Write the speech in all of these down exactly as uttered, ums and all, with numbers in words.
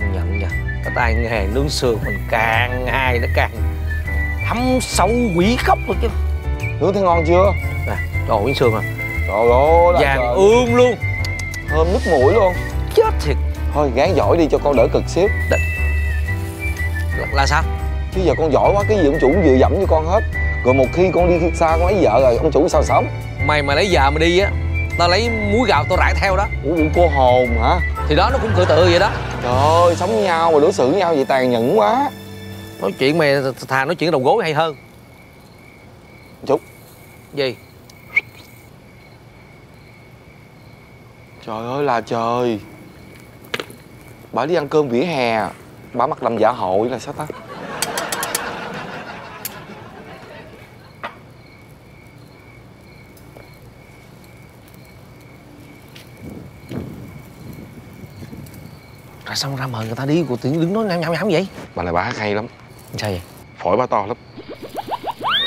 công nhận nha, cái tay nghề nướng sườn mình càng ngày nó càng thấm sâu quỷ khóc rồi chứ. Nướng thấy ngon chưa? Nè, trời ơi, sườn à, trời ơi, vàng ươm luôn, thơm nước mũi luôn, chết thiệt. Thôi gán giỏi đi cho con đỡ cực xíu. Đ là, là sao? Chứ giờ con giỏi quá, cái gì ông chủ vừa dẫm cho con hết. Rồi một khi con đi xa con lấy vợ rồi, ông chủ sao sống? Mày mà lấy vợ mà đi á, tao lấy muối gạo tao rải theo đó. Ủa vụ cô hồn hả? Thì đó, nó cũng tự tự vậy đó. Trời ơi, sống với nhau mà đối xử với nhau vậy tàn nhẫn quá. Nói chuyện mày thà nói chuyện đầu gối hay hơn. Chút gì? Trời ơi là trời, bà đi ăn cơm vỉa hè, bà mặc làm dạ hội là sao ta? Ra xong ra mời người ta đi, cô tự nhiên đứng nói nhảm nhảm nhảm vậy. Bà này bà hát hay lắm. Sao vậy? Phổi bà to lắm.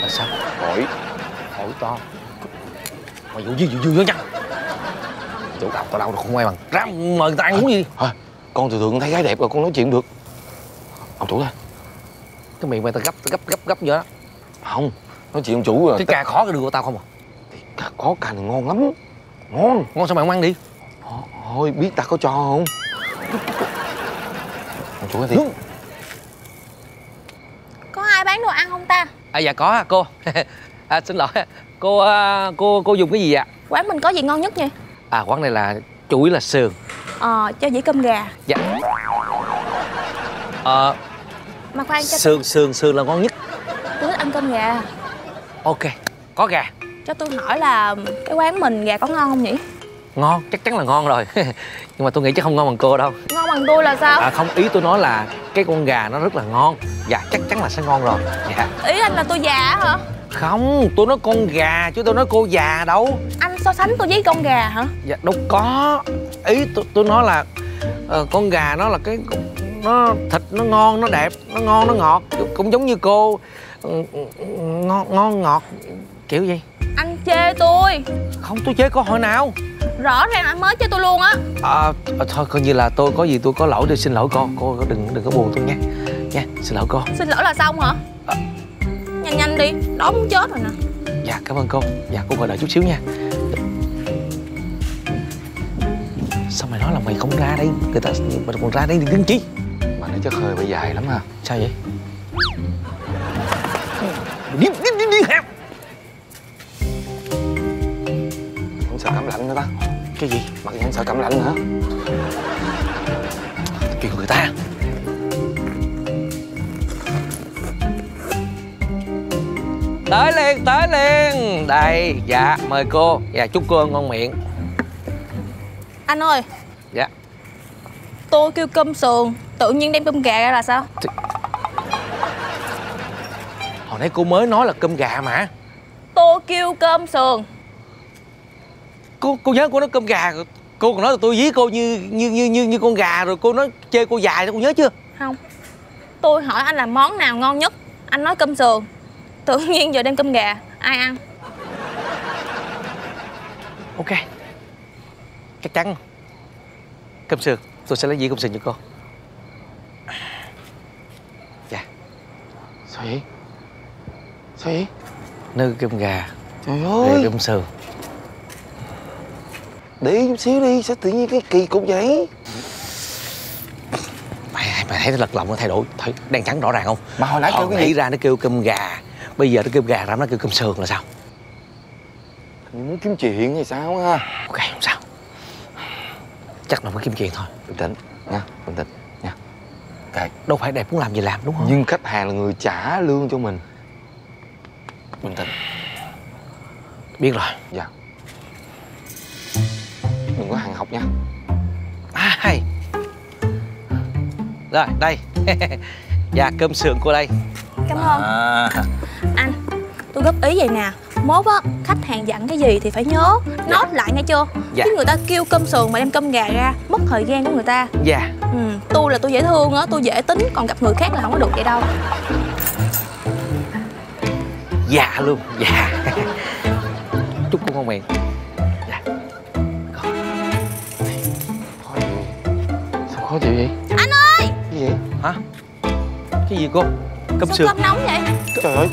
Là sao? Phổi Phổi to. Mày vụ gì vụ dư đó nha. Chỗ tao tao đâu rồi không ai bằng. Ra mời người ta ăn uống gì. Hả? Con thường thường thấy gái đẹp rồi con nói chuyện được. Ông chủ ơi, cái miệng mày tao gấp, tao gấp gấp gấp vậy đó. Không, nói chuyện ông chủ rồi. Cái cà khó cái đường của tao không à? Cà khó cà này ngon lắm. Ngon. Ngon sao mày không ăn đi? Thôi biết ta có cho không? Ông chủ ơi thì... Có ai bán đồ ăn không ta? À dạ có cô. À, xin lỗi cô, cô cô dùng cái gì ạ? À? Quán mình có gì ngon nhất vậy? À quán này là chủ yếu là sườn. Ờ, cho dĩa cơm gà. Dạ. Ờ mà khoan, cho sườn sườn sườn là ngon nhất. Tôi thích ăn cơm gà. Ok, có gà. Cho tôi hỏi là cái quán mình gà có ngon không nhỉ? Ngon, chắc chắn là ngon rồi. Nhưng mà tôi nghĩ chắc không ngon bằng cô đâu. Ngon bằng tôi là sao? À không, ý tôi nói là cái con gà nó rất là ngon. Dạ, chắc chắn là sẽ ngon rồi. Dạ. Ý anh là tôi già hả? Không, tôi nói con gà chứ tôi nói cô già đâu. Anh so sánh tôi với con gà hả? Dạ, đâu có. Ý tôi, tôi nói là uh, con gà nó là cái... nó thịt nó ngon, nó đẹp, nó ngon, nó ngọt. Cũng giống như cô. Ngon, ngon, ngọt, kiểu gì? Anh chê tôi. Không, tôi chê cô hồi nào? Rõ ràng anh mới chê tôi luôn á. À, thôi coi như là tôi có gì tôi có lỗi, tôi xin lỗi cô. Cô đừng đừng có buồn tôi nha. Nha, xin lỗi cô. Xin lỗi là xong hả? À, nhanh nhanh đi, đói muốn chết rồi nè. Dạ, cảm ơn cô. Dạ, cô ngồi đợi chút xíu nha. Sao mày nói là mày không ra đây? Người ta mày còn ra đây thì đứng chi? Mà nó chắc hơi bị dài lắm ha. Sao vậy? Đi, đi, đi, đi hẹp. Không sợ cảm lạnh nữa ta? Cái gì? Mà không sợ cảm lạnh hả? Chuyện người ta. Tới liền, tới liền. Đây, dạ, mời cô. Dạ, chúc cô ngon miệng. Anh ơi. Dạ. Tôi kêu cơm sườn, tự nhiên đem cơm gà ra là sao? Thì... hồi nãy cô mới nói là cơm gà mà. Tôi kêu cơm sườn. Cô cô nhớ cô nói cơm gà, cô còn nói là tôi ví cô như như như như như con gà rồi cô nói chê cô dài đó, cô nhớ chưa? Không. Tôi hỏi anh là món nào ngon nhất, anh nói cơm sườn. Tự nhiên giờ đem cơm gà, ai ăn? Ok. Chắc chắn cơm sườn, tôi sẽ lấy dĩa cơm sườn cho cô. Dạ. Sao vậy? Sao vậy? Nư cơm gà. Trời ơi. Cơm sườn. Để chút xíu đi, sao tự nhiên cái kỳ cục vậy? Mày, mày thấy nó lật lọng nó thay đổi, thấy đen trắng rõ ràng không? Mà hồi nãy kêu cái gì? Ra nó kêu cơm gà, bây giờ nó kêu gà ra nó kêu cơm sườn là sao? Mình muốn kiếm chuyện hay sao ha? Ok, không sao. Chắc là phải kiếm chuyện thôi. Bình tĩnh nha, bình tĩnh nha. Okay. Đâu phải đẹp muốn làm gì làm đúng không? Nhưng khách hàng là người trả lương cho mình. Bình tĩnh. Biết rồi. Dạ. Đừng có hàng học nha. À, hay. Rồi, đây. Dạ, cơm sườn cô đây. Cảm ơn. À. Anh, tôi góp ý vậy nè. Mốt á, khách hàng dặn cái gì thì phải nhớ, dạ. Nốt lại nghe chưa? Dạ. Chứ người ta kêu cơm sườn mà đem cơm gà ra, mất thời gian của người ta. Dạ. Ừ, tôi là tôi dễ thương á, tôi dễ tính, còn gặp người khác là không có được vậy đâu. Dạ luôn, dạ. Chúc cô ngon miệng. Dạ. Khó chịu. Sao khó chịu vậy? Anh ơi! cái gì cô? Cơm sườn. Cơm nóng vậy? Trời ơi.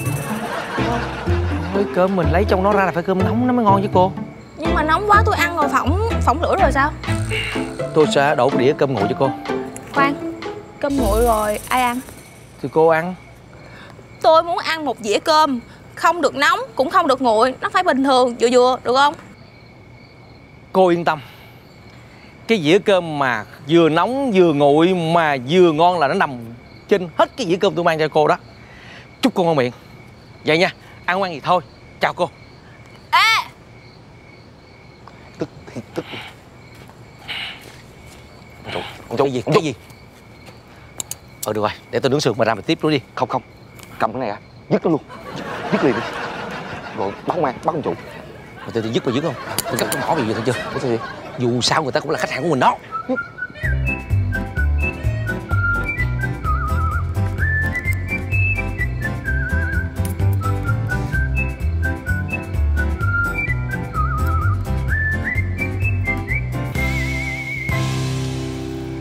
Thôi cơm mình lấy trong nó ra là phải cơm nóng nó mới ngon chứ cô. Nhưng mà nóng quá tôi ăn rồi phỏng phỏng lửa rồi sao? Tôi sẽ đổ đĩa cơm nguội cho cô. Khoan, cơm nguội rồi ai ăn? Thì cô ăn. Tôi muốn ăn một dĩa cơm, không được nóng cũng không được nguội, nó phải bình thường vừa vừa được không? Cô yên tâm, cái dĩa cơm mà vừa nóng vừa nguội mà vừa ngon là nó nằm trên hết cái dĩa cơm tôi mang cho cô đó. Chúc cô ngon miệng. Vậy nha, ăn ngoan gì thôi. Chào cô. Ê! Tức thì tức. Con cái gì? Con cái gì? Ờ được rồi, để tôi nướng sườn mà ra mình tiếp nó đi. Không không, cầm cái này ra, dứt nó luôn, dứt liền đi. Rồi bắt ngoan, bắt con chủ. Mà tôi dứt mà dứt không? Tôi cắt cái mỏ gì vậy thôi chưa? Cái gì? Dù sao người ta cũng là khách hàng của mình đó.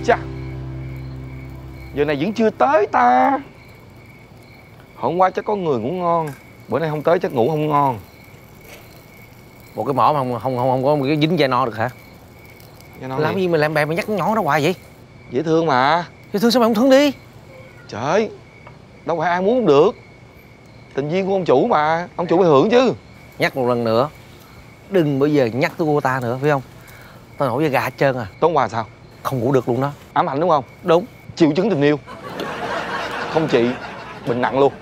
Chà, giờ này vẫn chưa tới ta. Hôm qua chắc có người ngủ ngon, bữa nay không tới chắc ngủ không ngon. Một cái mỏ mà không không không, không có cái dính dây no được hả? Làm gì mà làm bè mà nhắc nhỏ đó hoài vậy? Dễ thương mà. Dễ thương sao mày không thương đi? Trời, đâu phải ai muốn cũng được. Tình duyên của ông chủ mà, ông chủ phải hưởng chứ. Nhắc một lần nữa, đừng bao giờ nhắc tới cô ta nữa, phải không? Tao nổi da gà hết trơn à. Tối qua sao? Không ngủ được luôn đó. Ám ảnh đúng không? Đúng. Triệu chứng tình yêu. Không chị, bệnh nặng luôn.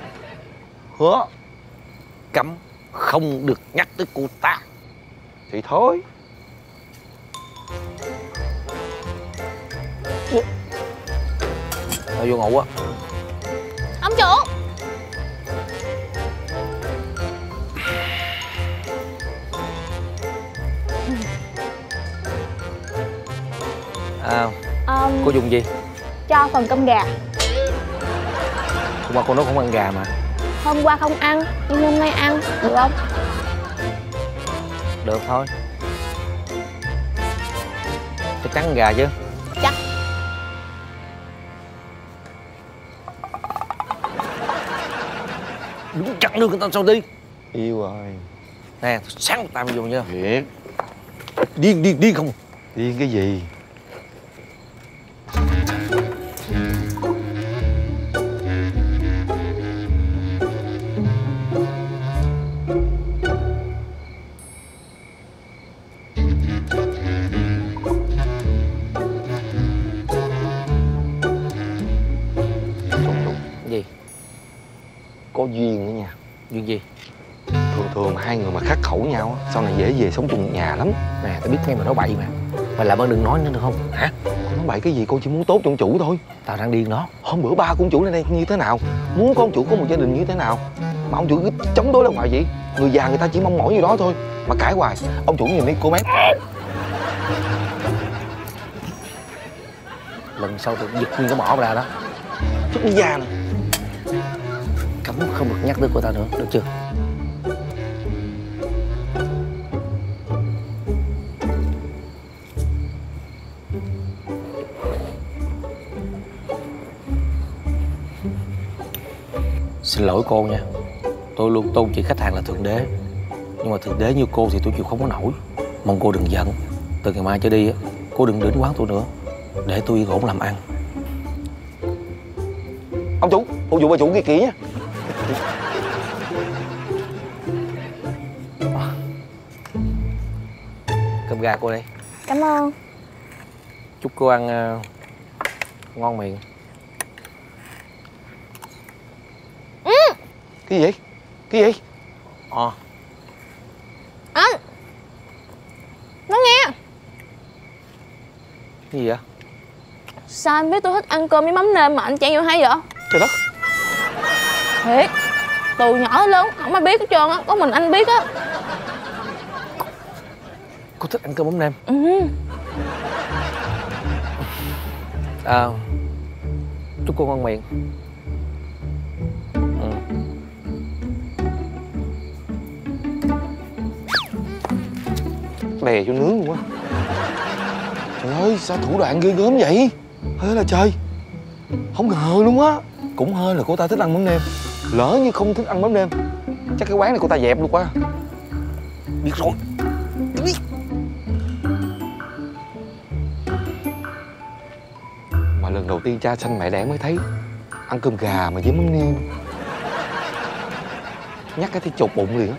Hứa cấm không được nhắc tới cô ta. Thì thôi. Tao vô ngủ á. Ông chủ. À, um, cô dùng gì? Cho phần cơm gà. Hôm qua cô nói không ăn gà mà. Hôm qua không ăn, nhưng hôm nay ăn, được không? Được thôi. Chắc chắn gà chứ? Chắc. Đúng chặn đường người ta sao đi? Yêu rồi. Nè, sáng tao vô nha. Thiệt. Điên, điên, điên không? Điên cái gì? Có duyên nữa nha. Duyên gì? Thường thường hai người mà khắc khẩu nhau sau này dễ về sống cùng nhà lắm. Nè, tao biết ngay mà nói bậy mà. Mày làm ơn đừng nói nữa được không? Hả? Con nói bậy cái gì, cô chỉ muốn tốt cho ông chủ thôi. Tao đang điên đó. Hôm bữa ba của ông chủ lên đây như thế nào? Muốn con chủ có một gia đình như thế nào? Mà ông chủ cứ chống đối lại hoài vậy? Người già người ta chỉ mong mỏi như đó thôi. Mà cãi hoài, ông chủ nhìn đi cô bé. Lần sau tao giật nguyên cái mỏ ra đó. Chút già nè. Không được nhắc tới cô ta nữa, được chưa? Xin lỗi cô nha. Tôi luôn tôn chỉ khách hàng là thượng đế. Nhưng mà thượng đế như cô thì tôi chịu không có nổi. Mong cô đừng giận. Từ ngày mai trở đi, cô đừng đến quán tôi nữa. Để tôi yên ổn làm ăn. Ông chủ, ông chủ bà chủ kia kỹ nha. Cơm gà cô đây. Cảm ơn. Chúc cô ăn uh, ngon miệng. Ừ. Cái gì? Cái gì? Ờ. À. Anh. Nó nghe. Cái gì vậy? Sao anh biết tôi thích ăn cơm với mắm nêm mà anh chạy vô hay vậy? Trời đất. Thiệt. Từ nhỏ lớn không ai biết hết trơn á, có mình anh biết á. Cô thích ăn cơm mắm nêm? Ừ. À, chúc cô ngon miệng. Ừ. Đè cho nướng quá. Trời ơi, sao thủ đoạn ghê gớm vậy? Thế là trời. Không ngờ luôn á. cũng hên là cô ta thích ăn mắm nêm. Lỡ như không thích ăn mắm nêm, chắc cái quán này cô ta dẹp luôn quá. Biết rồi. Đi. Mà lần đầu tiên cha sanh mẹ đẻ mới thấy ăn cơm gà mà với mắm nêm, nhắc cái thấy chột bụng liền á.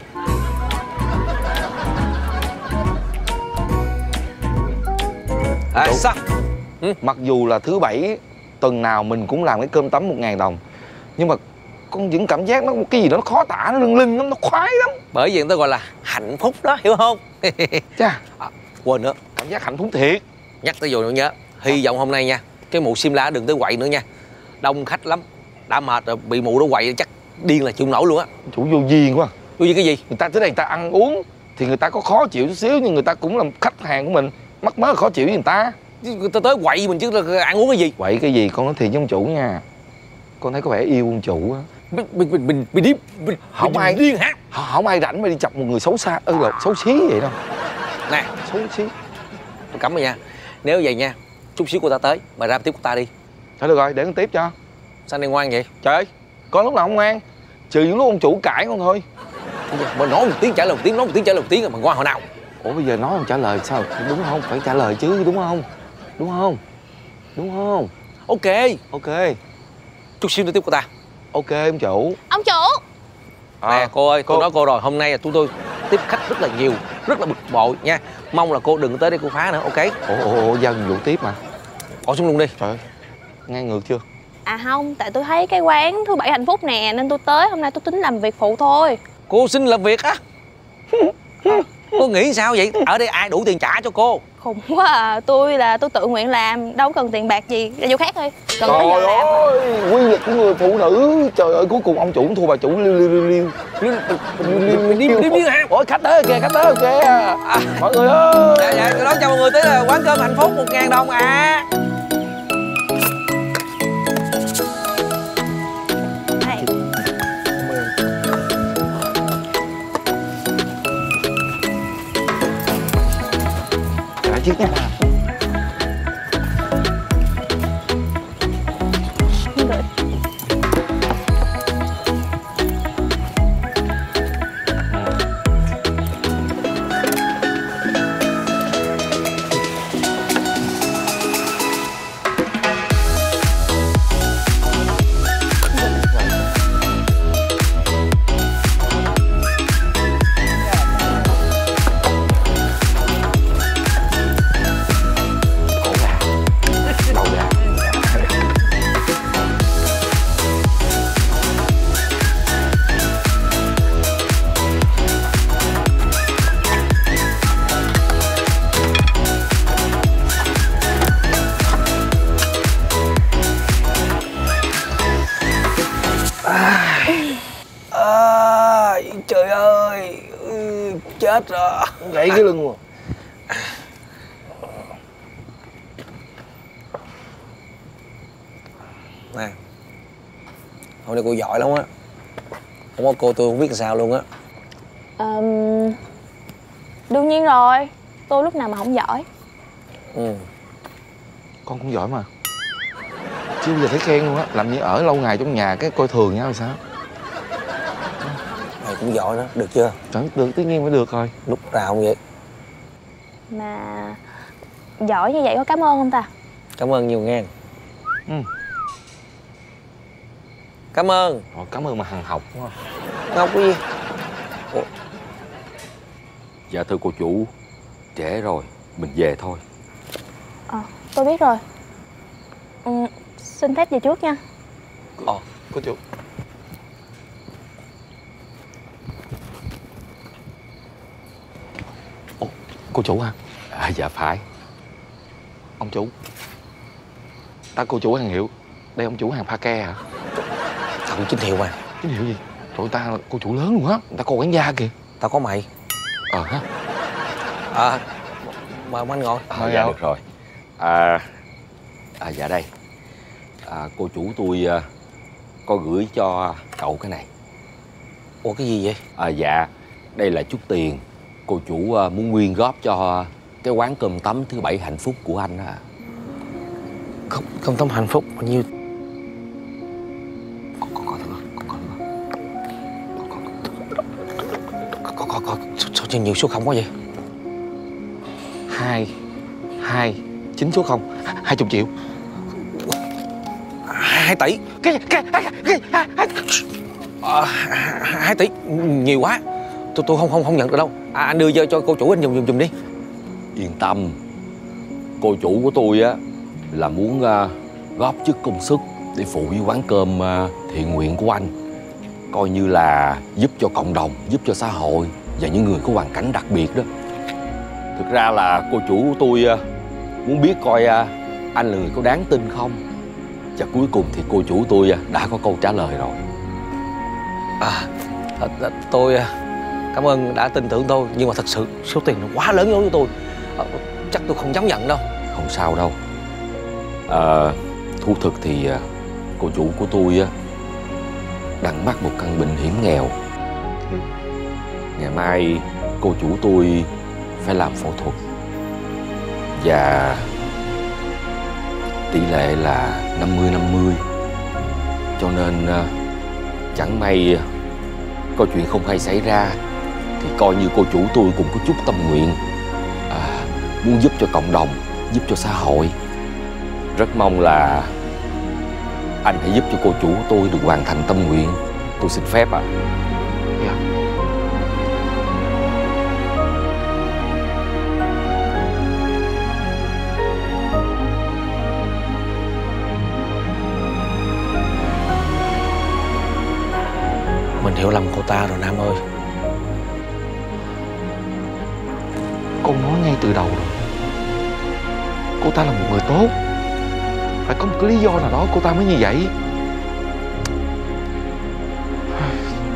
À, sao? Ừ. Mặc dù là thứ bảy tuần nào mình cũng làm cái cơm tấm một ngàn đồng, nhưng mà con vẫn cảm giác nó cái gì đó nó khó tả, nó lưng linh lắm, nó khoái lắm. Bởi vì người ta gọi là hạnh phúc đó, hiểu không? Cha à, quên nữa, cảm giác hạnh phúc thiệt. Nhắc tới vụ nữa nhớ, hy vọng hôm nay nha, cái mụ sim la đừng tới quậy nữa nha. Đông khách lắm, đã mệt rồi, bị mụ đó quậy chắc điên là chịu nổi luôn á. Chủ vô duyên quá. Vô duyên cái gì? Người ta tới đây người ta ăn uống thì người ta có khó chịu chút xíu, nhưng người ta cũng là khách hàng của mình, mắc mớ khó chịu với người ta. Người ta tới quậy mình chứ là ăn uống cái gì. Quậy cái gì con nói thiệt với ông chủ nha. Con thấy có vẻ yêu ông chủ á. Mình mình mình mình, mình đi mình, không mình ai điên hả? Không ai rảnh mà đi chọc một người xấu xa ư là xấu xí vậy đâu. Nè, xấu xí. Tôi cấm rồi nha. Nếu vậy nha, chút xíu cô ta tới, mày ra tiếp cô ta đi. Thôi được rồi, để con tiếp cho. Sao này ngoan vậy? Trời ơi, con lúc nào không ngoan. Trừ những lúc ông chủ cãi con thôi. Mà nói một tiếng trả lời một tiếng, nói một tiếng trả lời một tiếng rồi mà ngoan hồi nào? Ủa bây giờ nói không trả lời sao? Đúng không? Phải trả lời chứ, đúng không? Đúng không? Đúng không? Ok. Ok. Chút xíu nữa tiếp cô ta. Ok ông chủ. Ông chủ. À, nè cô ơi, cô... tôi nói cô rồi, hôm nay là chúng tôi tiếp khách rất là nhiều, rất là bực bội nha. Mong là cô đừng tới đây cô phá nữa, ok? Ủa, ủa, dân vụ tiếp mà. Bỏ xuống luôn đi. Trời ơi, ngang ngược chưa? À không, tại tôi thấy cái quán thứ bảy hạnh phúc nè, nên tôi tới hôm nay tôi tính làm việc phụ thôi. Cô xin làm việc á? Cô nghĩ sao vậy? Ở đây ai đủ tiền trả cho cô? Khùng quá à, tôi là tôi tự nguyện làm, đâu cần tiền bạc gì, ra vô khác thôi. Cần trời ơi, làm. Quy luật của người phụ nữ. Trời ơi, cuối cùng ông chủ cũng thua bà chủ. Liêu liêu liêu liêu liêu liêu liêu liêu liêu. Ủa, khách tới kìa, khách tới kìa. À, mọi người ơi. Dạ, dạ, tôi nói chào mọi người tới là quán cơm hạnh phúc một ngàn đồng à. Chứ nha. Gãy cái lưng rồi. Nè, hôm nay cô giỏi lắm á. Không có cô tôi không biết sao luôn á. Ờ... Đương nhiên rồi, tôi lúc nào mà không giỏi. Ừ. Con cũng giỏi mà. Chứ bây giờ thấy khen luôn á. Làm như ở lâu ngày trong nhà cái coi thường nhau hay sao. Cũng giỏi đó, được chưa? Chẳng được, tất nhiên phải được rồi. Lúc nào không vậy? Mà... giỏi như vậy có cảm ơn không ta? Cảm ơn nhiều ngàn. Ừ. Cảm ơn. Ủa, cảm ơn mà hằng học đúng không? Học cái gì? Ủa? Dạ thưa cô chủ, trễ rồi, mình về thôi. Ờ, à, tôi biết rồi. Ừ, xin phép về trước nha. Ờ, cô chủ. Cô chủ hả? À, dạ phải. Ông chủ. Ta cô chủ hàng hiệu. Đây ông chủ hàng pha ke hả? Tao cũng chính hiệu mà. Chính hiệu gì? Trời ta là cô chủ lớn luôn á. Ta cô quản gia kìa. Tao có mày. Ờ hả? À, mời ông anh ngồi. À, dạ, dạ được rồi. À, à dạ đây. À, cô chủ tôi à, có gửi cho cậu cái này. Ủa cái gì vậy? À dạ, đây là chút tiền cô chủ muốn nguyên góp cho cái quán cơm tấm thứ bảy hạnh phúc của anh đó à. Không, cơm tấm hạnh phúc bao nhiêu? cho nhiều số không quá vậy? Hai hai chín số không, hai chục triệu, hai tỷ. Cái cái cái hai tỷ nhiều quá, tôi tôi không không không nhận được đâu. À, anh đưa cho cô chủ anh dùng dùng dùng đi. Yên tâm, cô chủ của tôi á là muốn uh, góp chút công sức để phụ với quán cơm uh, thiện nguyện của anh, coi như là giúp cho cộng đồng, giúp cho xã hội và những người có hoàn cảnh đặc biệt đó. Thực ra là cô chủ của tôi uh, muốn biết coi uh, anh là người có đáng tin không. Và cuối cùng thì cô chủ tôi uh, đã có câu trả lời rồi. À, tôi uh, cảm ơn đã tin tưởng tôi, nhưng mà thật sự số tiền nó quá lớn đối với tôi. À, chắc tôi không dám nhận đâu. Không sao đâu. À, thú thực thì cô chủ của tôi đang mắc một căn bệnh hiểm nghèo. Ừ. Ngày mai cô chủ tôi phải làm phẫu thuật và tỷ lệ là năm mươi năm mươi, cho nên chẳng may có chuyện không hay xảy ra thì coi như cô chủ tôi cũng có chút tâm nguyện, à, muốn giúp cho cộng đồng, giúp cho xã hội. Rất mong là anh hãy giúp cho cô chủ của tôi được hoàn thành tâm nguyện. Tôi xin phép ạ. Yeah. Mình hiểu lầm cô ta rồi Nam ơi. Cô nói ngay từ đầu rồi, cô ta là một người tốt, phải có một cái lý do nào đó cô ta mới như vậy.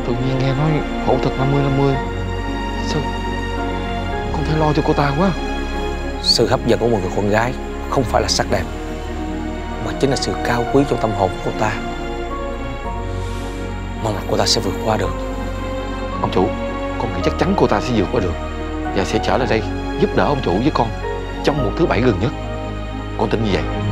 Tự nhiên nghe nói phẫu thuật năm mươi năm mươi, sao con phải lo cho cô ta quá. Sự hấp dẫn của một người con gái không phải là sắc đẹp, mà chính là sự cao quý trong tâm hồn của cô ta. Mong là cô ta sẽ vượt qua được. Ông chủ, con nghĩ chắc chắn cô ta sẽ vượt qua được và sẽ trở lại đây giúp đỡ ông chủ với con trong một thứ bảy gần nhất. Con tin như vậy.